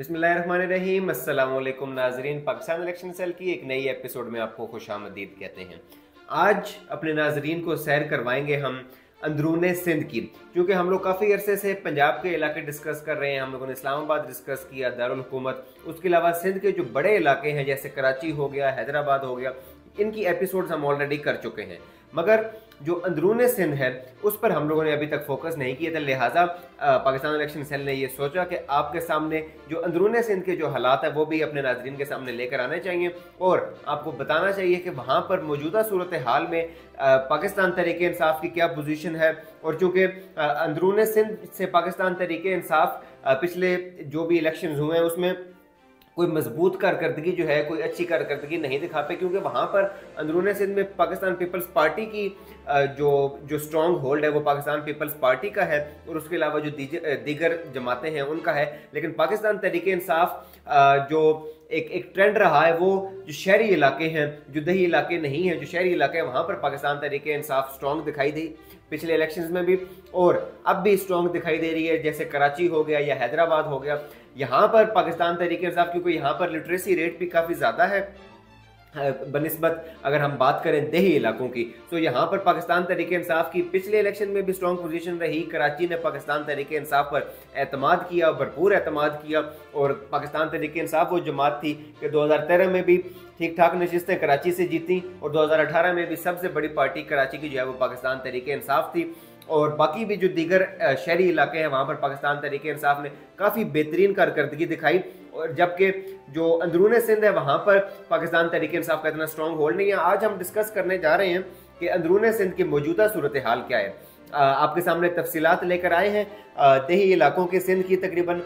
बिस्मिल्लाहिर्रहमानिर्रहीम। अस्सलाम वालेकुम नाजरीन, पाकिस्तान इलेक्शन सेल की एक नई एपिसोड में आपको खुशामदीद कहते हैं। आज अपने नाजरीन को सैर करवाएंगे हम अंदरूने सिंध की, क्योंकि हम लोग काफ़ी अरसे से पंजाब के इलाके डिस्कस कर रहे हैं। हम लोगों ने इस्लामाबाद डिस्कस किया, दारुल हुकूमत, उसके अलावा सिंध के जो बड़े इलाके हैं जैसे कराची हो गया, हैदराबाद हो गया, इनकी एपिसोड्स हम ऑलरेडी कर चुके हैं। मगर जो अंदरूनी सिंध है उस पर हम लोगों ने अभी तक फोकस नहीं किया था, लिहाजा पाकिस्तान इलेक्शन सेल ने ये सोचा कि आपके सामने जो अंदरूनी सिंध के जो हालात है वो भी अपने नाजरीन के सामने लेकर आने चाहिए और आपको बताना चाहिए कि वहाँ पर मौजूदा सूरत हाल में पाकिस्तान तहरीक इंसाफ की क्या पोजीशन है। और चूँकि अंदरूनी सिंध से पाकिस्तान तहरीक इंसाफ पिछले जो भी इलेक्शन हुए हैं उसमें कोई मजबूत कारकर्दगी जो है, कोई अच्छी कारकर्दगी नहीं दिखा पे, क्योंकि वहाँ पर अंदरूनी सिंध में पाकिस्तान पीपल्स पार्टी की जो स्ट्रॉन्ग होल्ड है वो पाकिस्तान पीपल्स पार्टी का है और उसके अलावा जो दीगर जमातें हैं उनका है। लेकिन पाकिस्तान तहरीक-ए- इंसाफ जो एक ट्रेंड रहा है वो जो शहरी इलाके हैं, जो दही इलाके नहीं हैं, जो शहरी इलाके हैं, वहाँ पर पाकिस्तान तहरीक-ए- इंसाफ स्ट्रॉन्ग दिखाई दी पिछले इलेक्शंस में भी और अब भी स्ट्रॉन्ग दिखाई दे रही है, जैसे कराची हो गया या हैदराबाद हो गया। यहाँ पर पाकिस्तान तहरीक-ए- इंसाफ, क्योंकि यहाँ पर लिटरेसी रेट भी काफ़ी ज़्यादा है बनिस्बत अगर हम बात करें देही इलाकों की, तो यहाँ पर पाकिस्तान तहरीक इंसाफ की पिछले इलेक्शन में भी स्ट्रॉन्ग पोजीशन रही। कराची ने पाकिस्तान तहरीक इंसाफ पर एतमाद किया, भरपूर एतमाद किया और पाकिस्तान तहरीक इंसाफ वो जमात थी कि 2013 में भी ठीक ठाक नशिस्तें कराची से जीती और 2018 में भी सबसे बड़ी पार्टी कराची की जो है वो पाकिस्तान तहरीक इंसाफ थी। और बाकी भी जो दीगर शहरी इलाके हैं वहाँ पर पाकिस्तान तहरीक इंसाफ ने काफ़ी बेहतरीन कारकर्दगी दिखाई, और जबकि जो अंदरूनी सिंध है वहाँ पर पाकिस्तान तहरीक इंसाफ का इतना स्ट्रॉन्ग होल्ड नहीं है। आज हम डिस्कस करने जा रहे हैं कि अंदरूनी सिंध की मौजूदा सूरत हाल क्या है। आपके सामने तफसीलात लेकर आए हैं देही इलाकों के सिंध की तकरीबन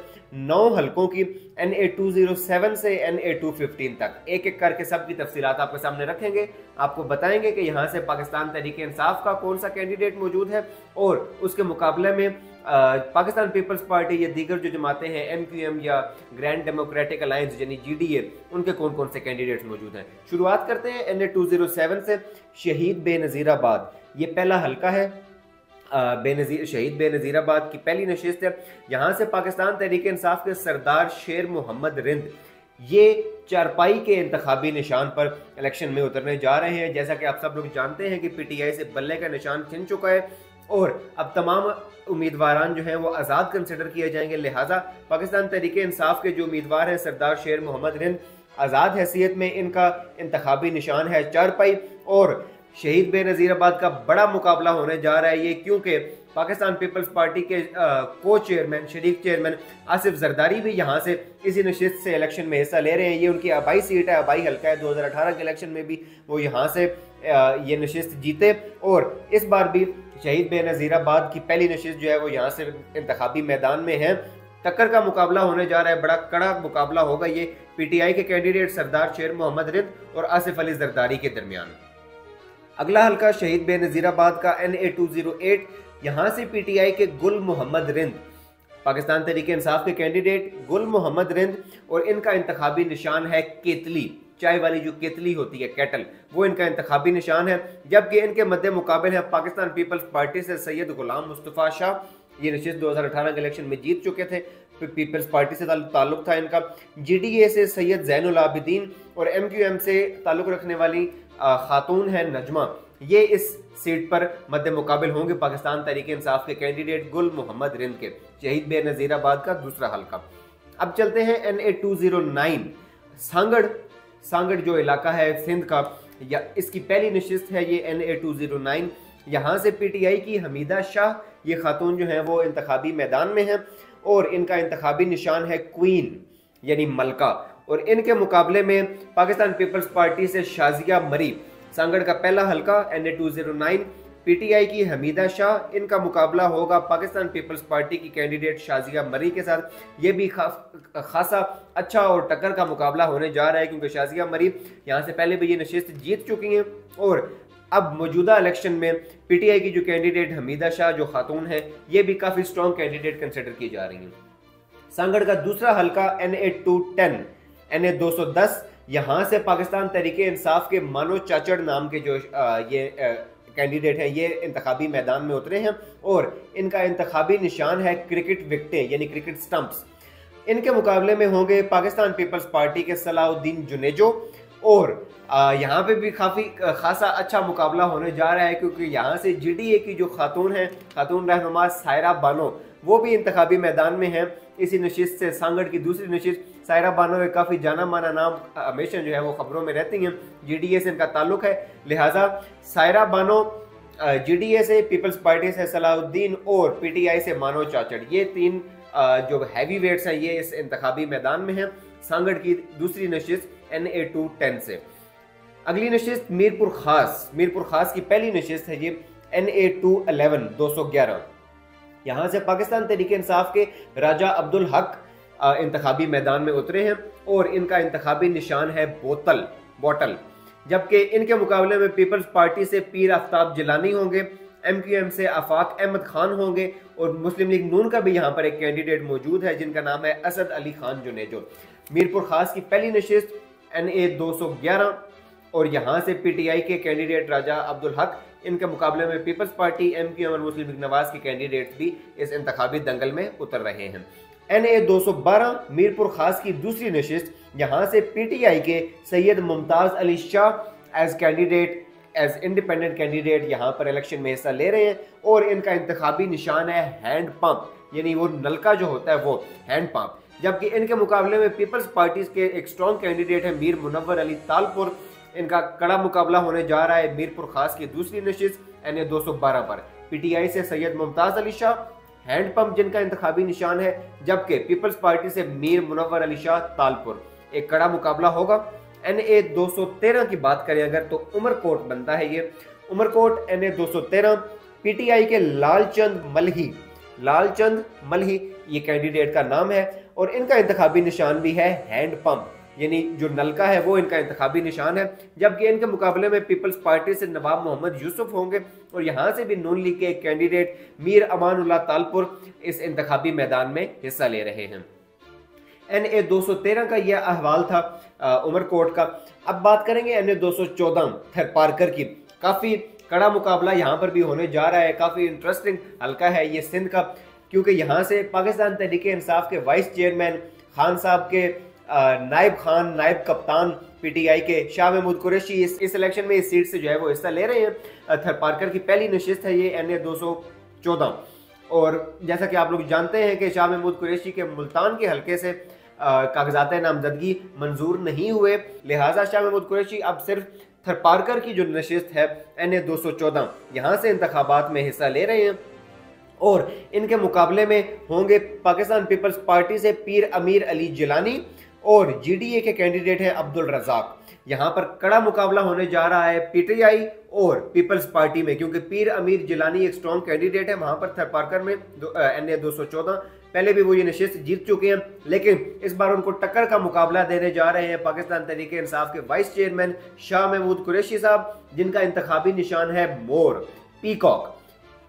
9 हलकों की NA 207 से NA 215 तक, एक एक करके सब की तफसीलात आपके सामने रखेंगे। आपको बताएंगे कि यहाँ से पाकिस्तान तहरीक इंसाफ का कौन सा कैंडिडेट मौजूद है और उसके मुकाबले में पाकिस्तान पीपल्स पार्टी या दीगर जो जमातें हैं MQM या ग्रैंड डेमोक्रेटिक अलायंस यानी GDA, उनके कौन कौन से कैंडिडेट्स मौजूद हैं। शुरुआत करते हैं NA 207 से, शहीद बेनज़ीराबाद, ये पहला हलका है। शहीद बेनज़ीराबाद की पहली नशिस्त है। यहाँ से पाकिस्तान तहरीक इंसाफ के सरदार शेर मुहम्मद रिंद ये चारपाई के इंतखाबी निशान पर इलेक्शन में उतरने जा रहे हैं। जैसा कि आप सब लोग जानते हैं कि PTI से बल्ले का निशान छिन चुका है और अब तमाम उम्मीदवारान जो हैं वो आज़ाद कंसिडर किए जाएंगे, लिहाजा पाकिस्तान तहरीक इंसाफ के जो उम्मीदवार हैं सरदार शेर मुहम्मद रिंद आज़ाद हैसियत में इनका इंतखाबी निशान है चारपाई, और शहीद बेनज़ीराबाद का बड़ा मुकाबला होने जा रहा है ये, क्योंकि पाकिस्तान पीपल्स पार्टी के को चेयरमैन शरीक चेयरमैन आसिफ जरदारी भी यहाँ से इसी नशिस्त से इलेक्शन में हिस्सा ले रहे हैं। ये उनकी आबाई सीट है, आबाई हल्का है। 2018 के इलेक्शन में भी वो यहाँ से ये नशिस्त जीते और इस बार भी शहीद बेनज़ीराबाद की पहली नशिस्त जो है वो यहाँ से इंतखाबी मैदान में है। टक्कर का मुकाबला होने जा रहा है, बड़ा कड़ा मुकाबला होगा ये PTI के कैंडिडेट सरदार शेर मोहम्मद रिंद और आसिफ अली जरदारी के दरमियान। अगला हल्का शहीद बेनज़ीराबाद का NA 208, यहाँ से PTI के गुल मुहम्मद रिंद, पाकिस्तान तहरीक इंसाफ के कैंडिडेट गुल मुहम्मद रिंद, और इनका इंतखाबी निशान है केतली, चाय वाली जो केतली होती है कैटल, वो इनका इंतखाबी निशान है। जबकि इनके मध्य मुकाबले हैं पाकिस्तान पीपल्स पार्टी से सैयद गुलाम मुस्तफ़ा शाह, ये नशिस्त 2018 के इलेक्शन में जीत चुके थे, पीपल्स पार्टी से ताल्लुक़ था इनका। GDA से सैयद ज़ैनुल आबिदीन और MQM से ताल्लुक़ रखने वाली खातून है नजमा, ये इस सीट पर मध्य मुकाबल होंगे पाकिस्तान तहरीक इंसाफ के कैंडिडेट गुल मुहम्मद रिंद के, शहीद बेनज़ीराबाद का दूसरा हल्का। अब चलते हैं NA 209 सांगड़ जो इलाका है सिंध का, या इसकी पहली नशिस्त है ये NA 209। यहाँ से PTI की हमीदा शाह ये खातून जो है वो इंतखाबी मैदान में है और इनका इंतखाबी निशान है क्वीन यानी मलका, और इनके मुकाबले में पाकिस्तान पीपल्स पार्टी से शाजिया मरी, सांगड़ का पहला हल्का NA 209, PTI की हमीदा शाह, इनका मुकाबला होगा पाकिस्तान पीपल्स पार्टी की कैंडिडेट शाजिया मरी के साथ। ये भी खासा अच्छा और टक्कर का मुकाबला होने जा रहा है, क्योंकि शाजिया मरी यहाँ से पहले भी ये नशिस्त जीत चुकी हैं और अब मौजूदा इलेक्शन में PTI की जो कैंडिडेट हमीदा शाह जो खातून है ये भी काफ़ी स्ट्रॉन्ग कैंडिडेट कंसिडर की जा रही हैं। सांगड़ का दूसरा हल्का NA 210, यहाँ से पाकिस्तान तहरीक-ए- इंसाफ के मानो चाचड़ नाम के जो ये कैंडिडेट हैं ये इंतखाबी मैदान में उतरे हैं और इनका इंतखाबी निशान है क्रिकेट विकटें यानी क्रिकेट स्टंप्स। इनके मुकाबले में होंगे पाकिस्तान पीपल्स पार्टी के सलाउद्दीन जुनेजो। और यहाँ पे भी काफ़ी खासा अच्छा मुकाबला होने जा रहा है क्योंकि यहाँ से जीडीए की जो खातून रहनुमा सायरा बानो वो भी इंतखाबी मैदान में हैं। इसी नशिस्त से सांगड़ की दूसरी नशिस्त सायरा बानो एक काफ़ी जाना माना नाम हमेशा जो है वो खबरों में रहती हैं, जीडीए से इनका ताल्लुक है। लिहाजा सायरा बानो जीडीए से, पीपल्स पार्टी से सलाउद्दीन और पीटीआई से मानो चाचड़, ये तीन जो हैवी वेट्स हैं ये इस इंतखाबी मैदान में हैं। सांगड़ की दूसरी नशिस्त NA210 से। अगली नशिस्त मीरपुर खास की पहली नशिस्त है ये NA211 211। यहाँ से पाकिस्तान तहरीक-ए- इंसाफ के राजा अब्दुल हक इंतखाबी मैदान में उतरे हैं और इनका इंतखाबी निशान है बोतल। जबकि इनके मुकाबले में पीपल्स पार्टी से पीर आफ्ताब जिलानी होंगे, MQM से आफाक अहमद खान होंगे और मुस्लिम लीग नून का भी यहाँ पर एक कैंडिडेट मौजूद है जिनका नाम है असद अली खान जुनेजो। मीरपुर खास की पहली नशिस्त NA211 और यहाँ से PTI के कैंडिडेट राजा अब्दुल हक, इनके मुकाबले में पीपल्स पार्टी, MQM और मुस्लिम लीग नवाज के कैंडिडेट भी इस इंतखाबी दंगल में उतर रहे हैं। NA212 मीरपुर खास की दूसरी नशिस्त, यहाँ से PTI के Syed Mumtaz Ali Shah as independent candidate यहाँ पर इलेक्शन में हिस्सा ले रहे हैं और इनका इंतखाबी निशान है हैंड पंप, यानी वो नलका जो होता है वो हैंड पंप। जबकि इनके मुकाबले में पीपल्स पार्टी के एक स्ट्रॉन्ग कैंडिडेट है मीर मुनव्वर अली तालपुर, इनका कड़ा मुकाबला होने जा रहा है मीरपुर खास की दूसरी नशिस्त NA212 पर। PTI से सैयद मुमताज अली शाह हैंड पंप जिनका इंतखाबी निशान है, जबकि पीपल्स पार्टी से मीर मुनव्वर अली शाह तालपुर, एक कड़ा मुकाबला होगा। NA213 की बात करें अगर तो उमरकोट बनता है ये, उमरकोट NA213 PTI के लालचंद मलही ये कैंडिडेट का नाम है और इनका इंतखाबी निशान भी है हैंड पंप, यानी जो नलका है वो इनका इंतखाबी निशान है। जबकि इनके मुकाबले में पीपल्स पार्टी से नवाब मोहम्मद यूसुफ होंगे और यहाँ से भी नून लीग के कैंडिडेट मीर अमानुल्लाह तालपुर इस इंतखाबी मैदान में हिस्सा ले रहे हैं। NA213 का यह अहवाल था उमरकोट का। अब बात करेंगे NA214 थरपारकर की। काफ़ी कड़ा मुकाबला यहाँ पर भी होने जा रहा है, काफ़ी इंटरेस्टिंग हल्का है ये सिंध का, क्योंकि यहाँ से पाकिस्तान तहरीक इंसाफ के वाइस चेयरमैन खान साहब के नायब कप्तान PTI के शाह महमूद कुरैशी इस इलेक्शन में इस सीट से जो है वो हिस्सा ले रहे हैं। थरपारकर की पहली नशिस्त है ये NA214 और जैसा कि आप लोग जानते हैं कि शाह महमूद कुरैशी के मुल्तान के हलके से कागजात नामजदगी मंजूर नहीं हुए, लिहाजा शाह महमूद कुरैशी अब सिर्फ थरपारकर की जो नशिस्त है NA214 यहाँ से इंतखाबात में हिस्सा ले रहे हैं। और इनके मुकाबले में होंगे पाकिस्तान पीपल्स पार्टी से पीर अमीर अली जिलानी और जीडीए के कैंडिडेट हैं अब्दुल रजाक। यहाँ पर कड़ा मुकाबला होने जा रहा है PTI और पीपल्स पार्टी में, क्योंकि पीर अमीर जिलानी एक स्ट्रॉन्ग कैंडिडेट है। वहाँ पर थरपारकर में NA214 पहले भी वो ये नशिस्त जीत चुके हैं, लेकिन इस बार उनको टक्कर का मुकाबला देने जा रहे हैं पाकिस्तान तहरीक इंसाफ के वाइस चेयरमैन शाह महमूद कुरैशी साहब, जिनका इंतखाबी निशान है पीकॉक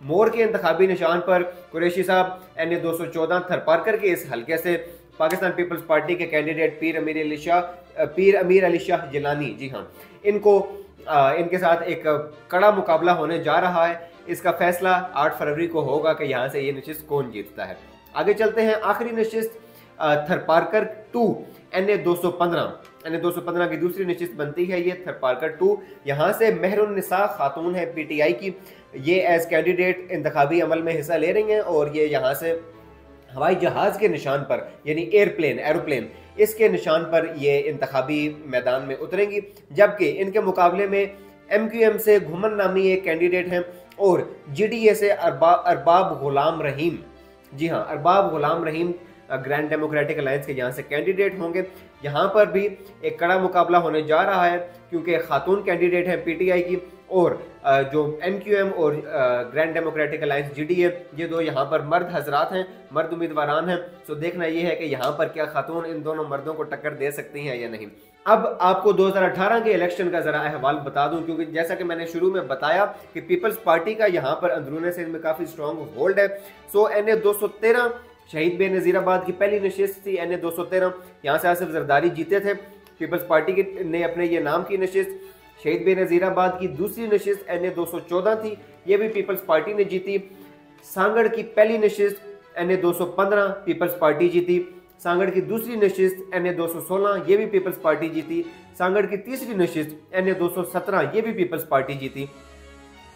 मोर के इंतखाबी निशान पर कुरैशी साहब। NA214 थरपारकर के इस हलके से पाकिस्तान पीपल्स पार्टी के कैंडिडेट पीर अमीर अली शाह जिलानी, जी हाँ, इनके साथ एक कड़ा मुकाबला होने जा रहा है। इसका फैसला 8 फरवरी को होगा कि यहाँ से ये नशिस्त कौन जीतता है। आगे चलते हैं, आखिरी नशिस्त थरपारकर 2 NA215 की दूसरी नशिस्त बनती है ये थरपारकर 2। यहाँ से मेहरुन निसा खातून है PTI की, ये एज कैंडिडेट इंतखाबी अमल में हिस्सा ले रही हैं और ये यहाँ से हवाई जहाज़ के निशान पर, यानी एरोप्लेन इसके निशान पर ये इंतखाबी मैदान में उतरेंगी। जबकि इनके मुकाबले में MQM से घुमन नामी एक कैंडिडेट हैं और GDA से अरबाब गुलाम रहीम, जी हाँ, Arbab Ghulam Rahim grand democratic alliance के यहाँ से कैंडिडेट होंगे। यहाँ पर भी एक कड़ा मुकाबला होने जा रहा है क्योंकि खातून कैंडिडेट हैं PTI की और जो MQM और ग्रैंड डेमोक्रेटिक अलायंस GDA, ये दो यहाँ पर मर्द उम्मीदवारान हैं। सो देखना ये है कि यहाँ पर क्या खातून इन दोनों मर्दों को टक्कर दे सकती हैं या नहीं। अब आपको 2018 के इलेक्शन का ज़रा अहवाल बता दूं, क्योंकि जैसा कि मैंने शुरू में बताया कि पीपल्स पार्टी का यहाँ पर अंदरूनी सिंध में काफ़ी स्ट्रॉन्ग होल्ड है। सो NA213 शहीद बे नज़ीराबाद की पहली नशिस्त थी NA213, यहाँ से आसिफ जरदारी जीते थे। पीपल्स पार्टी ने अपने ये नाम की नशिस्त शहीद बे नज़ीराबाद की दूसरी नशिस्त NA214 थी, ये भी पीपल्स पार्टी ने जीती। सांगड़ की पहली नशिस्त NA215 पीपल्स पार्टी जीती। सांगड़ की दूसरी नशिस्त NA 216 ये भी पीपल्स पार्टी जीती। सांगड़ की तीसरी नशिस्त NA 217 ये भी पीपल्स पार्टी जीती।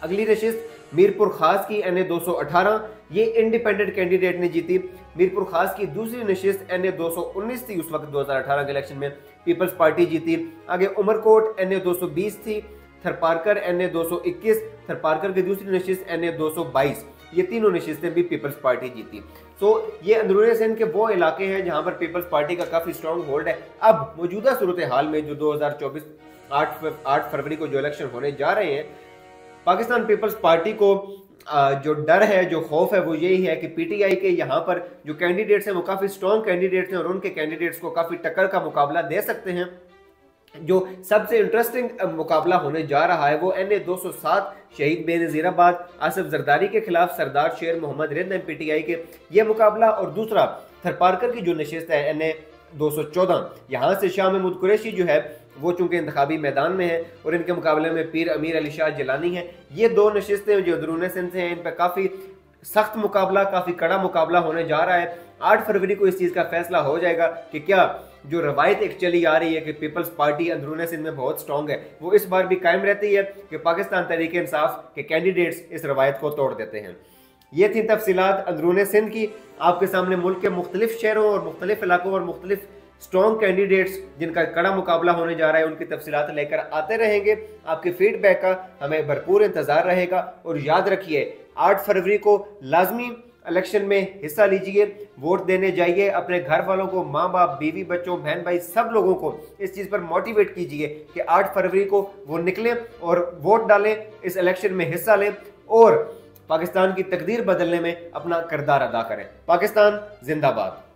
अगली नशिस्त मीरपुर खास की NA 218 ये इंडिपेंडेंट कैंडिडेट ने जीती। मीरपुर खास की दूसरी नशिस्त NA 219 थी, उस वक्त 2018 के इलेक्शन में पीपल्स पार्टी जीती। आगे उमरकोट NA 220 थी, थरपारकर NA 221, थरपारकर की दूसरी नशिस्त NA 222, ये तीनों नशिस्तें भी पीपल्स पार्टी जीती। तो ये अंदरूनी सिंध के वो इलाके हैं जहाँ पर पीपल्स पार्टी का काफ़ी स्ट्रॉन्ग होल्ड है। अब मौजूदा सूरत हाल में जो 2024 8 फरवरी को जो इलेक्शन होने जा रहे हैं, पाकिस्तान पीपल्स पार्टी को जो डर है, जो खौफ है, वो यही है कि PTI के यहाँ पर जो कैंडिडेट्स हैं वो काफ़ी स्ट्रॉन्ग कैंडिडेट्स हैं और उनके कैंडिडेट्स को काफ़ी टक्कर का मुकाबला दे सकते हैं। जो सबसे इंटरेस्टिंग मुकाबला होने जा रहा है वो NA 207 शहीद बेनज़ीराबाद आसिफ जरदारी के खिलाफ सरदार शेर मोहम्मद रिंद MPTI के, ये मुकाबला, और दूसरा थरपारकर की जो नशिस्त है NA 214, यहाँ से शाह महमूद कुरैशी जो है वो चूँकि इंतखाबी मैदान में है और इनके मुकाबले में पीर अमीर अली शाह जिलानी हैं। ये दो नशिस्तें जो अंदरूनी सिंध से हैं, इन पर काफ़ी सख्त मुकाबला, काफ़ी कड़ा मुकाबला होने जा रहा है। 8 फरवरी को इस चीज़ का फैसला हो जाएगा कि क्या जो रवायत एक चली आ रही है कि पीपल्स पार्टी अंदरूनी सिंध में बहुत स्ट्रॉन्ग है, वो इस बार भी कायम रहती है कि पाकिस्तान तहरीक इंसाफ के कैंडिडेट्स इस रवायत को तोड़ देते हैं। ये थी तफसीलात अंदरूनी सिंध की। आपके सामने मुल्क के मुख्तलिफ शहरों और मुख्तलिफ इलाकों और मुख्तलिफ स्ट्रॉन्ग कैंडिडेट्स जिनका कड़ा मुकाबला होने जा रहा है, उनकी तफसीलात लेकर आते रहेंगे। आपके फीडबैक का हमें भरपूर इंतज़ार रहेगा। और याद रखिए, 8 फरवरी को लाजमी इलेक्शन में हिस्सा लीजिए, वोट देने जाइए, अपने घर वालों को, माँ बाप, बीवी, बच्चों, बहन भाई, सब लोगों को इस चीज़ पर मोटिवेट कीजिए कि 8 फरवरी को वो निकलें और वोट डालें, इस इलेक्शन में हिस्सा लें और पाकिस्तान की तकदीर बदलने में अपना किरदार अदा करें। पाकिस्तान जिंदाबाद।